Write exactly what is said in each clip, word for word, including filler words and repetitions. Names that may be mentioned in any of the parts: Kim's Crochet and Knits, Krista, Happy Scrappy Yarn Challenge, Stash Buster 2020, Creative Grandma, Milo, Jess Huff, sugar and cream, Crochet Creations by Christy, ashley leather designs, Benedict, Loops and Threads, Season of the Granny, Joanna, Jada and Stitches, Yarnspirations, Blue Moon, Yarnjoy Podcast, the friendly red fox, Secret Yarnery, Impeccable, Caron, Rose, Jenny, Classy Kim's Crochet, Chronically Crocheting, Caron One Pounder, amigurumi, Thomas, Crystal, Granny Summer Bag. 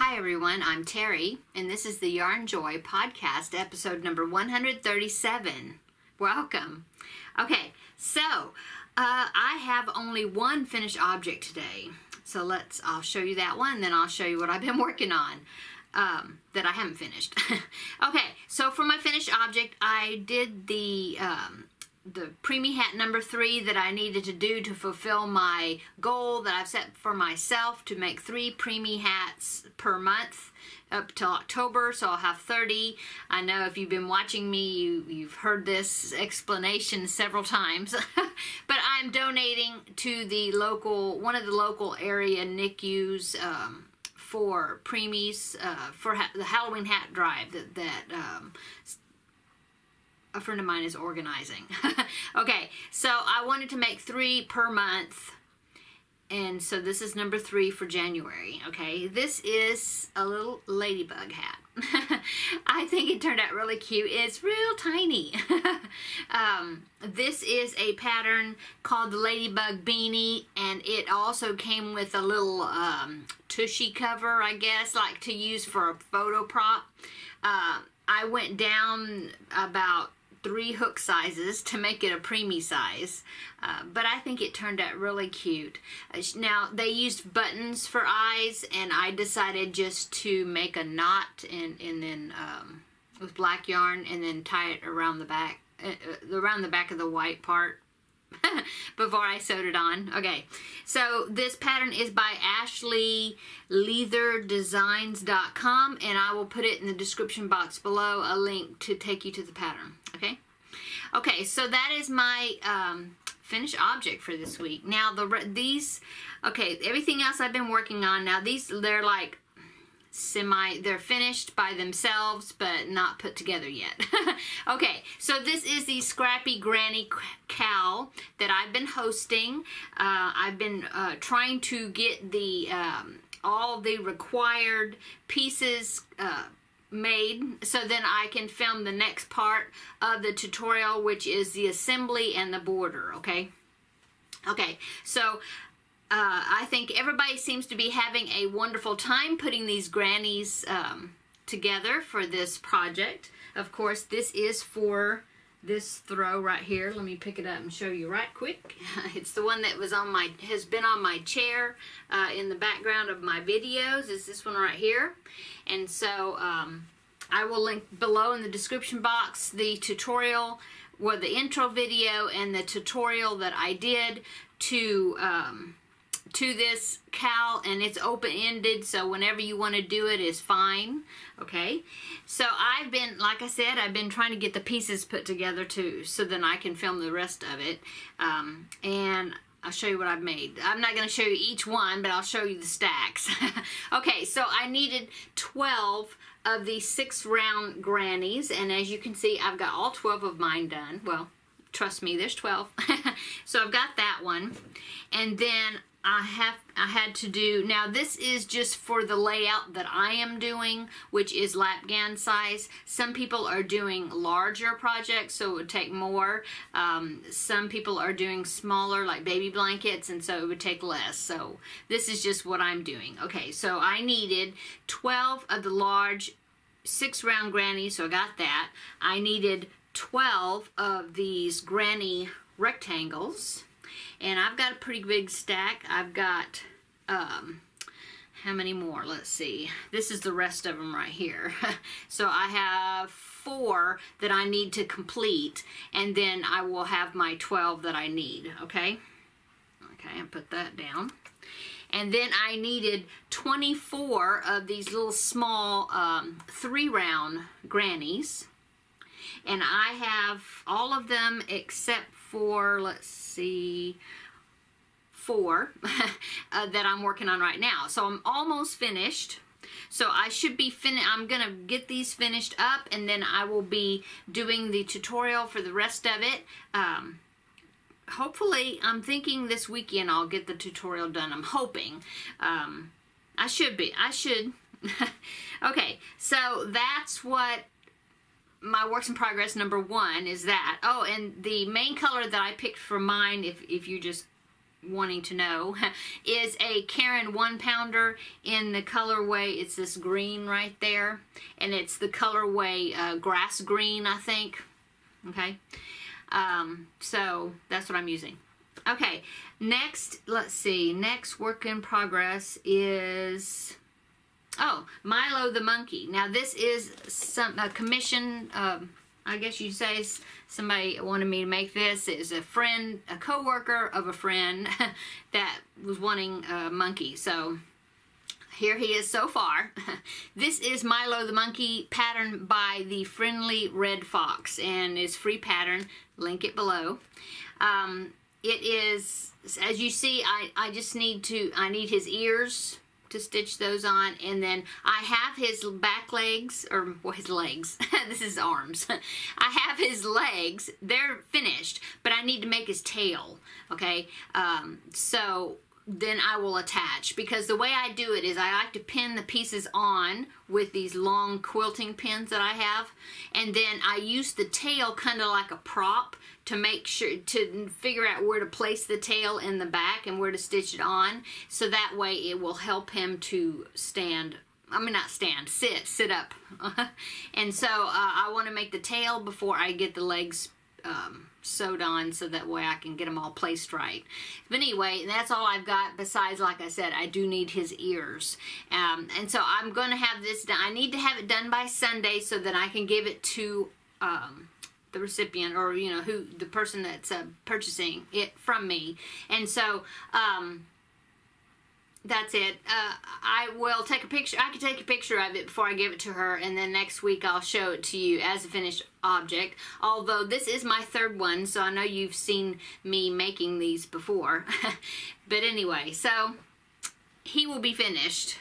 Hi everyone, I'm Terry, and this is the Yarnjoy Podcast, episode number one hundred thirty-seven. Welcome. Okay, so uh, I have only one finished object today. So let's, I'll show you that one, then I'll show you what I've been working on um, that I haven't finished. Okay, so for my finished object, I did the um, the preemie hat number three that I needed to do to fulfill my goal that I've set for myself to make three preemie hats per month up till October, so I'll have thirty. I know if you've been watching me, you, you've heard this explanation several times, but I'm donating to the local, one of the local area N I C Us um, for preemies, uh, for ha the Halloween hat drive that, that um, a friend of mine is organizing. Okay, so I wanted to make three per month, and so this is number three for January. Okay, this is a little ladybug hat. I think it turned out really cute. It's real tiny. um, this is a pattern called the Ladybug Beanie, and it also came with a little um, tushy cover, I guess, like to use for a photo prop. Uh, I went down about three hook sizes to make it a preemie size, uh, but I think it turned out really cute. Now, they used buttons for eyes, and I decided just to make a knot and, and then um, with black yarn and then tie it around the back, uh, around the back of the white part before I sewed it on. Okay, so this pattern is by Ashley Leather Designs dot com, and I will put it in the description box below, a link to take you to the pattern. Okay, okay, so that is my um, finished object for this week. Now the these, okay, everything else I've been working on. Now these, they're like semi, they're finished by themselves but not put together yet. Okay, so this is the Scrappy Granny cowl that I've been hosting. uh, I've been uh, trying to get the um, all the required pieces uh, made so then I can film the next part of the tutorial, which is the assembly and the border. Okay, okay, so Uh, I think everybody seems to be having a wonderful time putting these grannies um, together for this project. Of course, this is for this throw right here. Let me pick it up and show you right quick. It's the one that was on my, has been on my chair uh, in the background of my videos. Is this one right here? And so um, I will link below in the description box the tutorial, well, the intro video and the tutorial that I did to. Um, to this cowl, and it's open-ended, so whenever you want to do it is fine. Okay, so I've been, like I said, I've been trying to get the pieces put together too, so then I can film the rest of it, um, and I'll show you what I've made. I'm not going to show you each one, but I'll show you the stacks. Okay, so I needed twelve of these six round grannies, and as you can see, I've got all twelve of mine done. Well, trust me, there's twelve. So I've got that one, and then I have I had to do, now this is just for the layout that I am doing, which is lapgan size. Some people are doing larger projects, so it would take more. Um, some people are doing smaller, like baby blankets, and so it would take less. So this is just what I'm doing. Okay, so I needed twelve of the large six round grannies, so I got that. I needed twelve of these granny rectangles. And I've got a pretty big stack. I've got, um, how many more? Let's see. This is the rest of them right here. So I have four that I need to complete, and then I will have my twelve that I need, okay? Okay, I put that down. And then I needed twenty-four of these little small um, three-round grannies. And I have all of them except for, let's see, four uh, that I'm working on right now. So I'm almost finished. So I should be fin- I'm going to get these finished up, and then I will be doing the tutorial for the rest of it. Um, hopefully, I'm thinking this weekend I'll get the tutorial done. I'm hoping. Um, I should be. I should. Okay, so that's what my works in progress number one is that. Oh, and the main color that I picked for mine, if, if you just wanting to know is a Caron One Pounder in the colorway. It's this green right there, and it's the colorway uh, grass green, I think. Okay, um, so that's what I'm using. Okay, next, let's see, next work in progress is, oh, Milo the Monkey. Now this is some a commission, um, I guess you'd say somebody wanted me to make this. It was a friend, a co-worker of a friend that was wanting a monkey. So here he is so far. This is Milo the Monkey, pattern by the Friendly Red Fox, and it's free pattern. Link it below. Um, it is, as you see, I, I just need to, I need his ears to stitch those on, and then I have his back legs, or well, his legs, this is arms. I have his legs, they're finished, but I need to make his tail, okay? Um, so then I will attach, because the way I do it is I like to pin the pieces on with these long quilting pins that I have, and then I use the tail kind of like a prop to make sure, to figure out where to place the tail in the back and where to stitch it on, so that way it will help him to stand, I mean not stand, sit, sit up. And so uh, I want to make the tail before I get the legs um, sewed on, so that way I can get them all placed right. But anyway, that's all I've got, besides, like I said, I do need his ears. Um, and so I'm going to have this done. I need to have it done by Sunday so that I can give it to um, the recipient, or you know, who the person that's uh, purchasing it from me. And so um that's it. uh I will take a picture, I can take a picture of it before I give it to her, and then next week I'll show it to you as a finished object. Although this is my third one, so I know you've seen me making these before. But anyway, so he will be finished.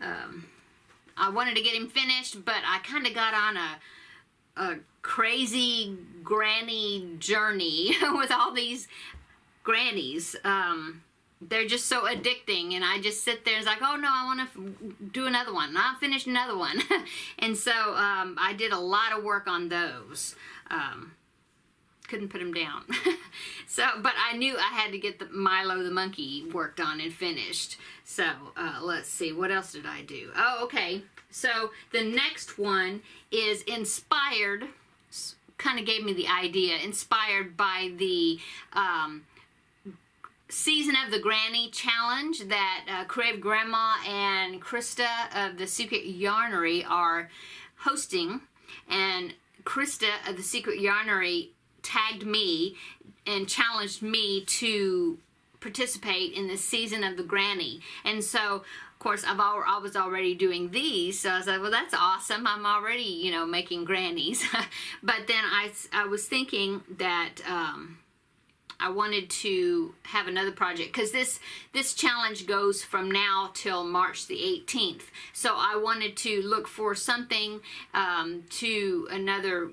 um I wanted to get him finished, but I kind of got on a a crazy granny journey with all these grannies. Um, they're just so addicting, and I just sit there and it's like, oh no, I want to do another one, and I'll finish another one. And so um, I did a lot of work on those. Um, couldn't put them down. So, but I knew I had to get the Milo the Monkey worked on and finished. So uh, let's see, what else did I do? Oh, okay. So the next one is inspired, kind of gave me the idea, inspired by the um, Season of the Granny Challenge that uh, Creative Grandma and Krista of the Secret Yarnery are hosting. And Krista of the Secret Yarnery tagged me and challenged me to participate in the Season of the Granny. And so, of course, I've al I was already doing these, so I was like, well, that's awesome. I'm already, you know, making grannies. But then I, I was thinking that um, I wanted to have another project, because this, this challenge goes from now till March the eighteenth. So I wanted to look for something um, to another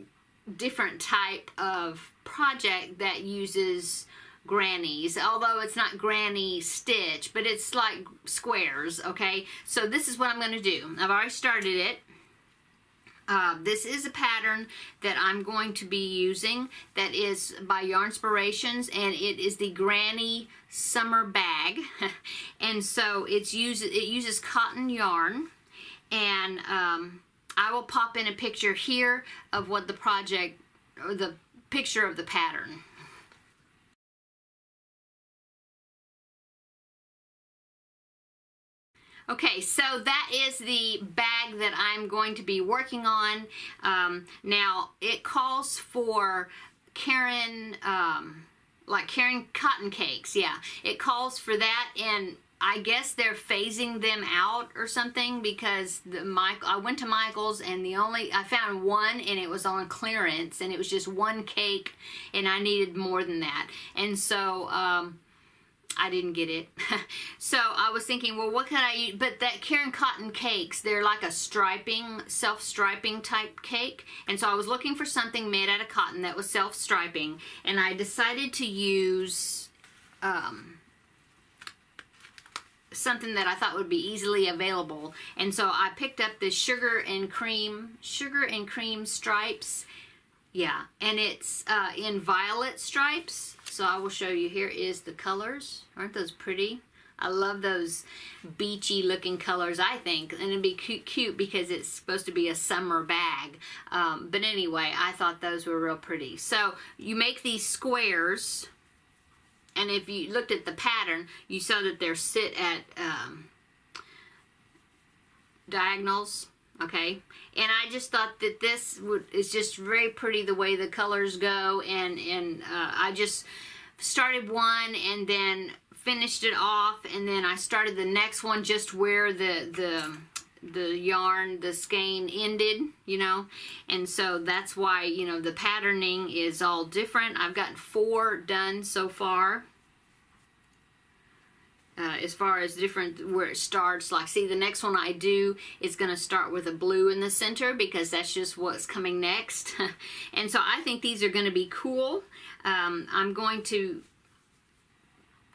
different type of project that uses grannies, although it's not granny stitch, but it's like squares. Okay, so this is what I'm going to do. I've already started it. Uh, this is a pattern that I'm going to be using that is by Yarnspirations, and it is the Granny Summer Bag. And so it's use, it uses cotton yarn, and um, I will pop in a picture here of what the project, or the picture of the pattern. Okay, so that is the bag that I'm going to be working on. Um, now, it calls for Caron, um, like Caron cotton cakes, yeah. It calls for that, and I guess they're phasing them out or something, because the Mike, I went to Michael's, and the only, I found one, and it was on clearance, and it was just one cake, and I needed more than that. And so, um... I didn't get it. So I was thinking, well, what could I eat? But that Caron cotton cakes, they're like a striping, self-striping type cake. And so I was looking for something made out of cotton that was self-striping. And I decided to use um, something that I thought would be easily available. And so I picked up this sugar and cream, sugar and cream stripes. Yeah, and it's uh, in violet stripes. So I will show you. Here is the colors. Aren't those pretty? I love those beachy looking colors, I think. And it'd be cute, cute because it's supposed to be a summer bag. Um, but anyway, I thought those were real pretty. So you make these squares. And if you looked at the pattern, you saw that they're sit at um, diagonals. Okay, and I just thought that this would, is just very pretty the way the colors go. And, and uh, I just started one and then finished it off, and then I started the next one just where the the the yarn, the skein ended, you know. And so that's why, you know, the patterning is all different. I've gotten four done so far. Uh, as far as different where it starts, like see the next one I do is going to start with a blue in the center because that's just what's coming next. And so I think these are going to be cool. Um, I'm going to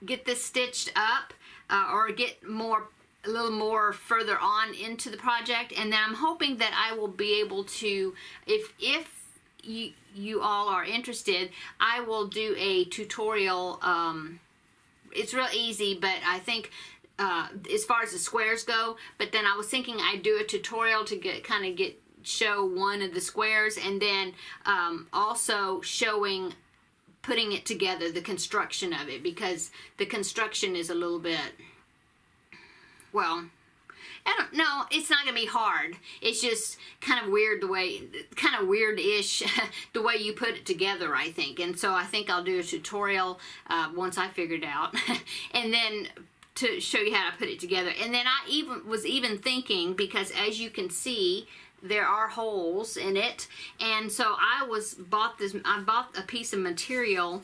get this stitched up uh, or get more a little more further on into the project, and then I'm hoping that I will be able to, if if you you all are interested, I will do a tutorial. Um, It's real easy, but I think uh, as far as the squares go, but then I was thinking I'd do a tutorial to get kind of get show one of the squares, and then um, also showing putting it together, the construction of it, because the construction is a little bit, well, I don't know, it's not going to be hard. It's just kind of weird the way, kind of weird-ish the way you put it together, I think. And so I think I'll do a tutorial uh, once I figure it out. And then to show you how to put it together. And then I even was even thinking, because as you can see, there are holes in it. And so I was bought this, I bought a piece of material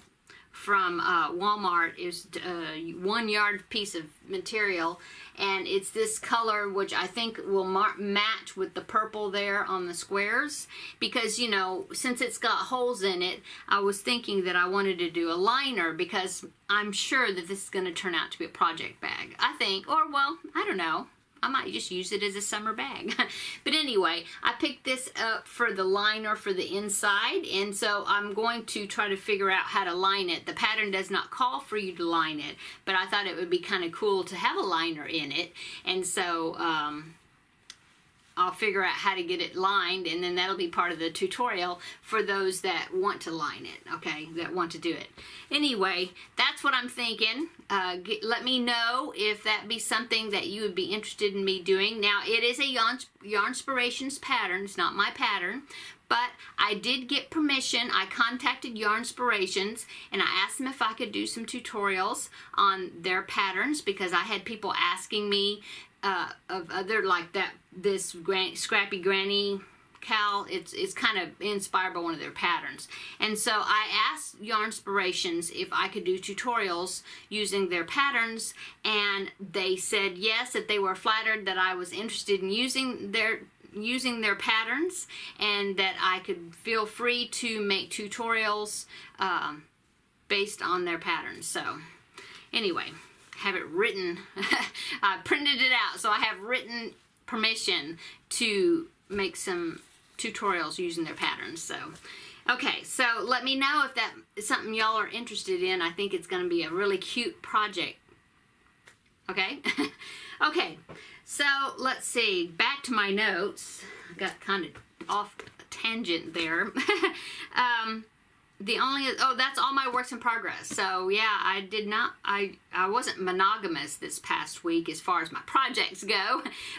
from uh, Walmart. Is a uh, one yard piece of material, and it's this color, which I think will match with the purple there on the squares, because, you know, since it's got holes in it, I was thinking that I wanted to do a liner, because I'm sure that this is going to turn out to be a project bag, I think, or, well, I don't know, I might just use it as a summer bag. But anyway, I picked this up for the liner for the inside, and so I'm going to try to figure out how to line it. The pattern does not call for you to line it, but I thought it would be kind of cool to have a liner in it, and so um, I'll figure out how to get it lined, and then that'll be part of the tutorial for those that want to line it, okay, that want to do it. Anyway, that's what I'm thinking. Uh, get, let me know if that be something that you would be interested in me doing. Now, it is a yarn, Yarnspirations pattern. It's not my pattern, but I did get permission. I contacted Yarnspirations, and I asked them if I could do some tutorials on their patterns, because I had people asking me Uh, of other, like that, this gran Scrappy Granny cowl, it's, it's kind of inspired by one of their patterns. And so I asked Yarnspirations if I could do tutorials using their patterns, and they said yes, that they were flattered that I was interested in using their using their patterns, and that I could feel free to make tutorials um, based on their patterns. So anyway, have it written. I printed it out, so I have written permission to make some tutorials using their patterns. So okay, so let me know if that is something y'all are interested in. I think it's going to be a really cute project. Okay. Okay, so let's see, back to my notes. I got kind of off tangent there. um The only, oh, that's all my works in progress. So yeah, I did not, I, I wasn't monogamous this past week as far as my projects go,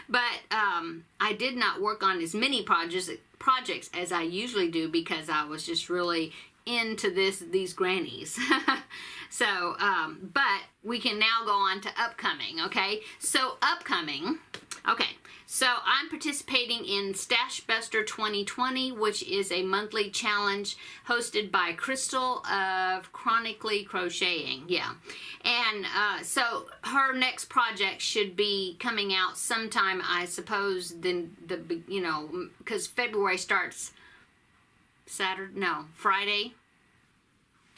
but um, I did not work on as many projects, projects as I usually do, because I was just really into this, these grannies. So, um, but we can now go on to upcoming, okay? So upcoming, okay. So I'm participating in Stash Buster twenty twenty, which is a monthly challenge hosted by Crystal of Chronically Crocheting. Yeah. And uh, so her next project should be coming out sometime, I suppose, then the, you know, because February starts Saturday, no, Friday.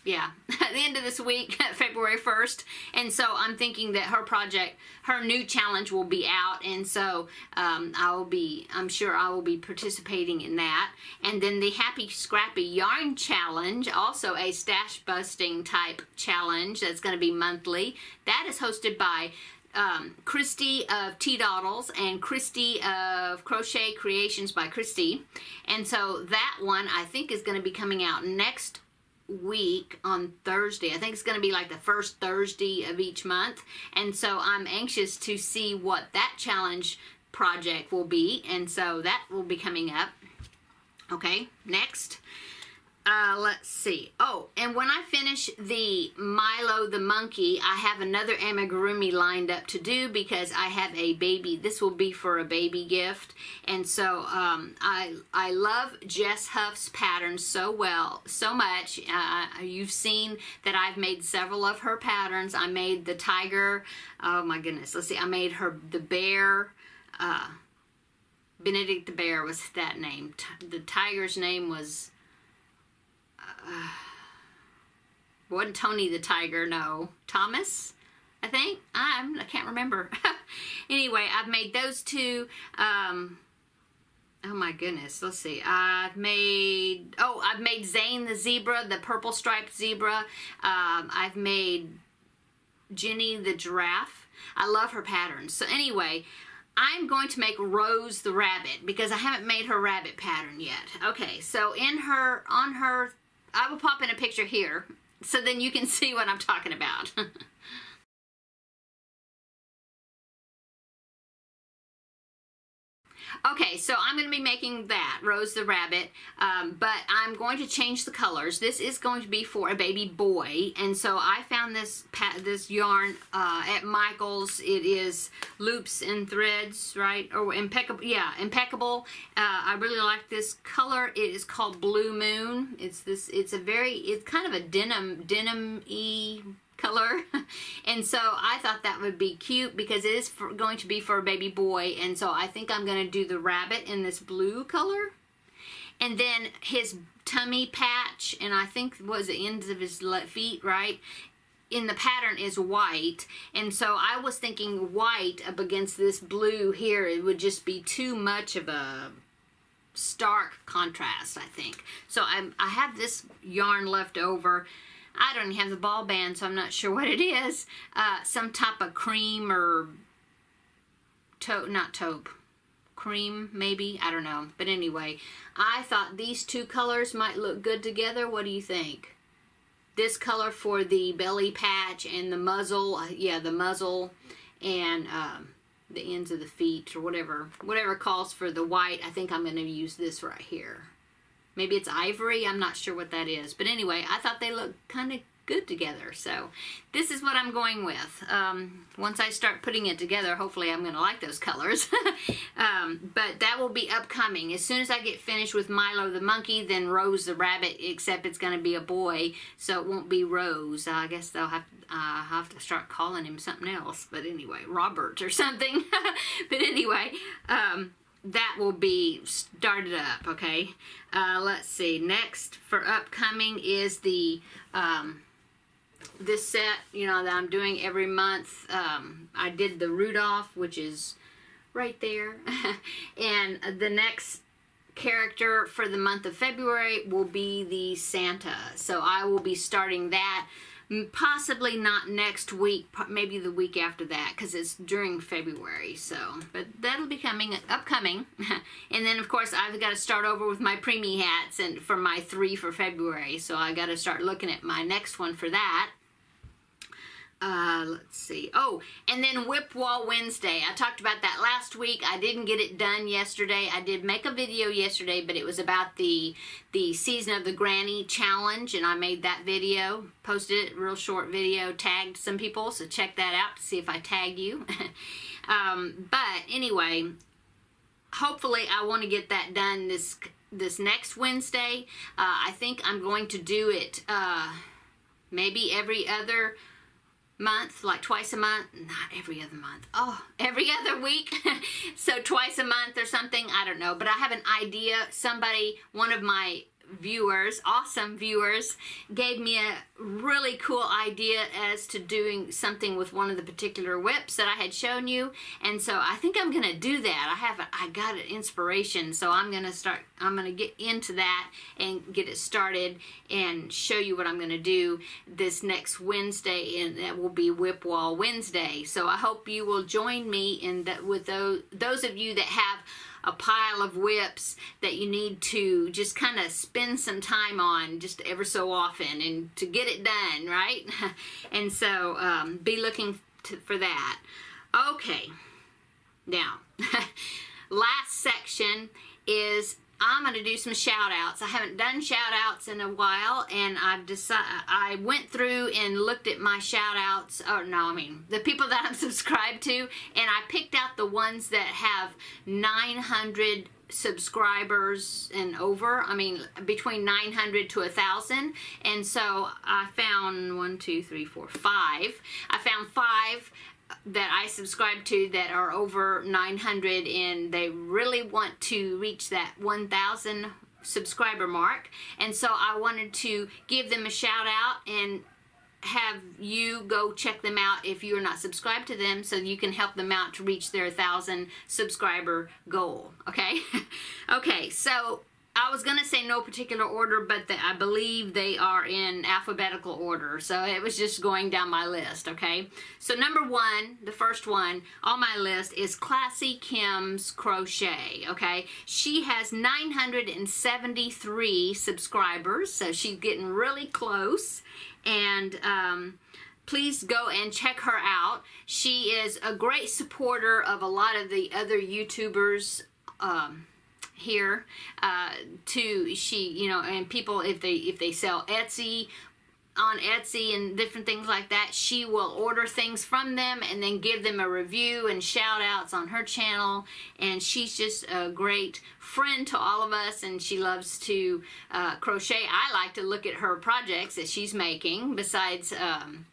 yeah, at the end of this week, February first. And so I'm thinking that her project, her new challenge will be out. And so um, I will be, I'm sure I will be participating in that. And then the Happy Scrappy Yarn Challenge, also a stash busting type challenge that's going to be monthly. That is hosted by um, Christy of Teadoodles and Christy of Crochet Creations by Christy. And so that one I think is going to be coming out next week on Thursday. I think it's going to be like the first Thursday of each month, and so I'm anxious to see what that challenge project will be, and so that will be coming up. Okay, next. Uh, let's see. Oh, and when I finish the Milo the monkey, I have another amigurumi lined up to do because I have a baby. This will be for a baby gift. And so um, I I love Jess Huff's patterns so well, so much. Uh, you've seen that I've made several of her patterns. I made the tiger. Oh my goodness. Let's see. I made her the bear. Uh, Benedict the bear was that name. T- the tiger's name was... Uh, wasn't Tony the tiger, no. Thomas, I think? I'm, I can't remember. Anyway, I've made those two. Um, oh my goodness, let's see. I've made, oh, I've made Zane the zebra, the purple striped zebra. Um, I've made Jenny the giraffe. I love her patterns. So anyway, I'm going to make Rose the rabbit because I haven't made her rabbit pattern yet. Okay, so in her, on her, I will pop in a picture here so then you can see what I'm talking about. Okay, so I'm going to be making that, Rose the Rabbit, um, but I'm going to change the colors. This is going to be for a baby boy, and so I found this pa this yarn uh, at Michael's. It is Loops and Threads, right? Or Impeccable, yeah, Impeccable. Uh, I really like this color. It is called Blue Moon. It's this. It's a very, it's kind of a denim, denim-y color, and so I thought that would be cute because it is for, going to be for a baby boy, and so I think I'm going to do the rabbit in this blue color, and then his tummy patch, and I think was the ends of his feet, right? In the pattern is white, and so I was thinking white up against this blue here, it would just be too much of a stark contrast, I think. So I'm, I have this yarn left over. I don't have the ball band, so I'm not sure what it is. Uh, some type of cream or taupe, not taupe, cream maybe, I don't know. But anyway, I thought these two colors might look good together. What do you think? This color for the belly patch and the muzzle, yeah, the muzzle and um, the ends of the feet or whatever. Whatever calls for the white, I think I'm going to use this right here. Maybe it's ivory. I'm not sure what that is. But anyway, I thought they looked kind of good together. So this is what I'm going with. Um, once I start putting it together, hopefully I'm going to like those colors. um, but that will be upcoming. As soon as I get finished with Milo the monkey, then Rose the rabbit, except it's going to be a boy, so it won't be Rose. Uh, I guess they'll have to, uh, have to start calling him something else. But anyway, Robert or something. But anyway... Um, that will be started up, okay? Uh, let's see. Next for upcoming is the, um, this set, you know, that I'm doing every month. Um, I did the Rudolph, which is right there. And the next character for the month of February will be the Santa. So I will be starting that. Possibly not next week, maybe the week after that, because it's during February, so. But that'll be coming, upcoming. And then, of course, I've got to start over with my preemie hats and for my three for February, so I got to start looking at my next one for that. Uh, let's see. Oh, and then Whip Wall Wednesday. I talked about that last week. I didn't get it done yesterday. I did make a video yesterday, but it was about the the Season of the Granny Challenge, and I made that video, posted it, real short video, tagged some people, so check that out to see if I tag you. um, but anyway, hopefully I want to get that done this, this next Wednesday. Uh, I think I'm going to do it uh, maybe every other month, like twice a month, not every other month, oh, every other week. So twice a month or something, I don't know, but I have an idea. Somebody, one of my viewers, awesome viewers, gave me a really cool idea as to doing something with one of the particular whips that I had shown you, and so I think I'm gonna do that. I have a, I got an inspiration, so I'm gonna start I'm gonna get into that and get it started and show you what I'm gonna do this next Wednesday, and that will be Whip Wall Wednesday. So I hope you will join me in that, with those those of you that have a pile of whips that you need to just kind of spend some time on just ever so often and to get it done, right? And so um, be looking to, for that. Okay, now last section is I'm going to do some shout outs. I haven't done shout outs in a while, and I've decided, I went through and looked at my shout outs, or no, I mean the people that I'm subscribed to, and I picked out the ones that have nine hundred subscribers and over, I mean between nine hundred to a thousand, and so I found one, two, three, four, five. I found five that I subscribe to that are over nine hundred, and they really want to reach that one thousand subscriber mark, and so I wanted to give them a shout out and have you go check them out if you're not subscribed to them, so you can help them out to reach their one thousand subscriber goal, okay? Okay, so I was going to say no particular order, but the, I believe they are in alphabetical order. So it was just going down my list, okay? So number one, the first one on my list is Classy Kim's Crochet, okay? She has nine hundred seventy-three subscribers, so she's getting really close. And um, please go and check her out. She is a great supporter of a lot of the other YouTubers, um... here uh to she you know and people, if they if they sell Etsy on Etsy and different things like that, she will order things from them and then give them a review and shout outs on her channel, and she's just a great friend to all of us, and she loves to uh crochet. I like to look at her projects that she's making, besides um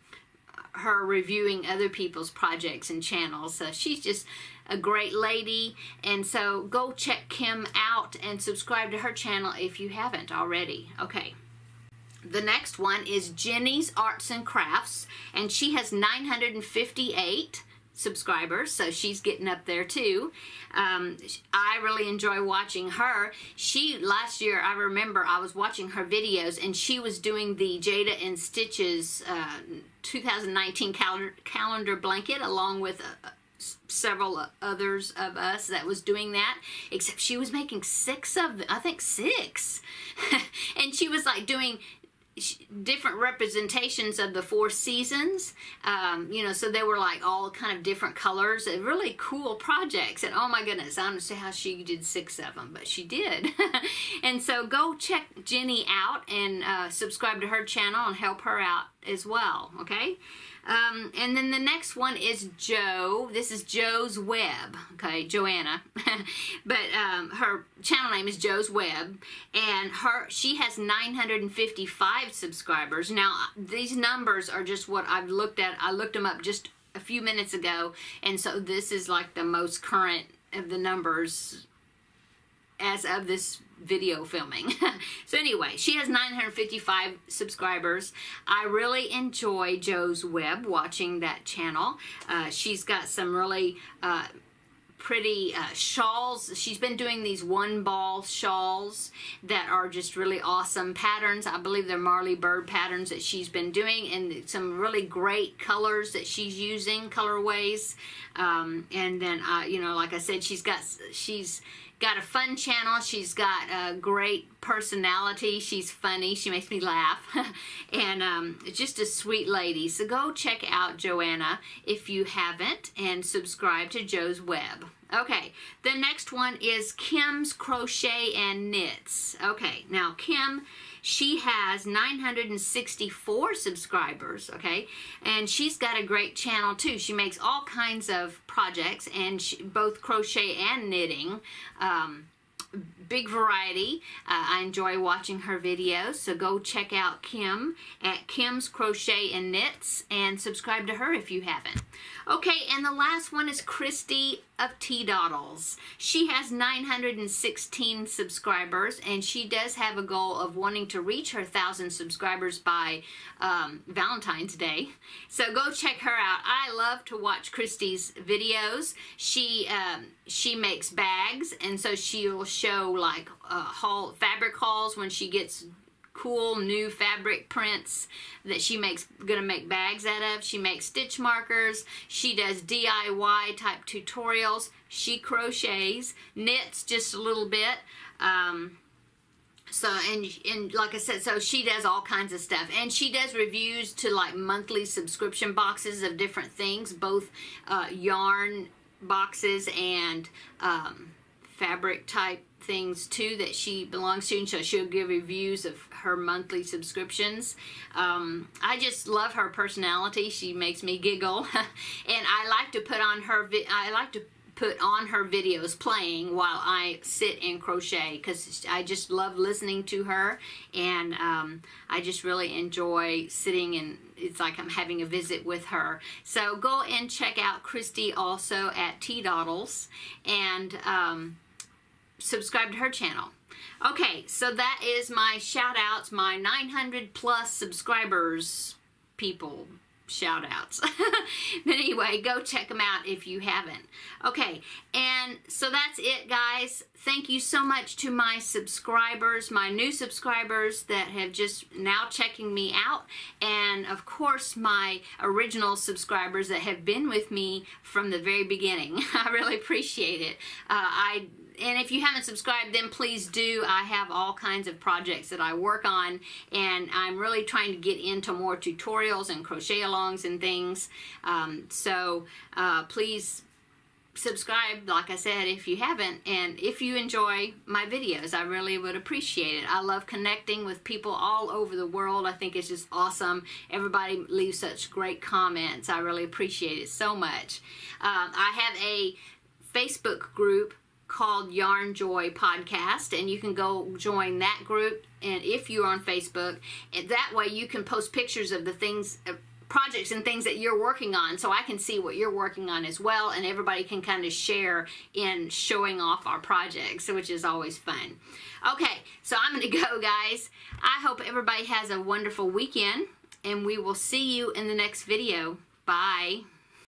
her reviewing other people's projects and channels. So she's just a great lady, and so go check Kim out and subscribe to her channel if you haven't already. Okay, the next one is Jenny's Arts and Crafts, and she has nine hundred fifty-eight subscribers, so she's getting up there too. um, I really enjoy watching her. She last year, I remember I was watching her videos, and she was doing the Jada and Stitches uh, two thousand nineteen calendar, calendar blanket, along with a, several others of us that was doing that, except she was making six of them, I think six. And she was like doing different representations of the four seasons, um, you know, so they were like all kind of different colors and really cool projects, and oh my goodness, I don't know how she did six of them, but she did. And so go check Jenny out and uh, subscribe to her channel and help her out as well, okay? Um, and then the next one is Jo. This is Jo's Web, okay, Joanna. But um, her channel name is Jo's Web, and her she has nine hundred fifty-five subscribers. Now, these numbers are just what I've looked at. I looked them up just a few minutes ago, and so this is like the most current of the numbers as of this video filming. So anyway, she has nine hundred fifty-five subscribers. I really enjoy Jo's Web, watching that channel. Uh, she's got some really uh, pretty uh, shawls. She's been doing these one ball shawls that are just really awesome patterns. I believe they're Marley Bird patterns that she's been doing, and some really great colors that she's using, colorways. Um, and then, uh, you know, like I said, she's got, she's got a fun channel. She's got a great personality. She's funny. She makes me laugh. And um, just a sweet lady. So go check out Joanna if you haven't, and subscribe to Jo's Web. Okay, the next one is Kim's Crochet and Knits. Okay, now Kim, she has nine hundred sixty-four subscribers, okay? And she's got a great channel too. She makes all kinds of projects, and she, both crochet and knitting. Um, big variety. Uh, I enjoy watching her videos, so go check out Kim at Kim's Crochet and Knits and subscribe to her if you haven't. Okay, and the last one is Christy of Teadoodles. She has nine hundred sixteen subscribers, and she does have a goal of wanting to reach her one thousand subscribers by um, Valentine's Day. So go check her out. I love to watch Christy's videos. She um, she makes bags, and so she'll show like uh, haul, fabric hauls when she gets cool new fabric prints that she makes, gonna make bags out of. She makes stitch markers. She does D I Y type tutorials. She crochets, knits just a little bit. Um, so and and like I said, so she does all kinds of stuff, and she does reviews to like monthly subscription boxes of different things, both uh, yarn boxes and um, fabric type things too that she belongs to, and so she'll give reviews of her monthly subscriptions. um, I just love her personality. She makes me giggle and I like to put on her vi I like to put on her videos playing while I sit and crochet, because I just love listening to her, and um, I just really enjoy sitting, and it's like I'm having a visit with her. So go and check out Christy also at Teadoodles, and um, subscribe to her channel. Okay, so that is my shout outs, my nine hundred plus subscribers people shout outs. But anyway, go check them out if you haven't. Okay, and so that's it, guys. Thank you so much to my subscribers, my new subscribers that have just now checking me out, and of course my original subscribers that have been with me from the very beginning. I really appreciate it. Uh, I And if you haven't subscribed, then please do. I have all kinds of projects that I work on, and I'm really trying to get into more tutorials and crochet-alongs and things. Um, so uh, please subscribe, like I said, if you haven't, and if you enjoy my videos, I really would appreciate it. I love connecting with people all over the world. I think it's just awesome. Everybody leaves such great comments. I really appreciate it so much. Um, I have a Facebook group called Yarnjoy Podcast, and you can go join that group, and if you're on Facebook, and that way you can post pictures of the things, uh, projects and things that you're working on, so I can see what you're working on as well, and everybody can kind of share in showing off our projects, which is always fun. Okay, so I'm going to go, guys. I hope everybody has a wonderful weekend, and we will see you in the next video. Bye.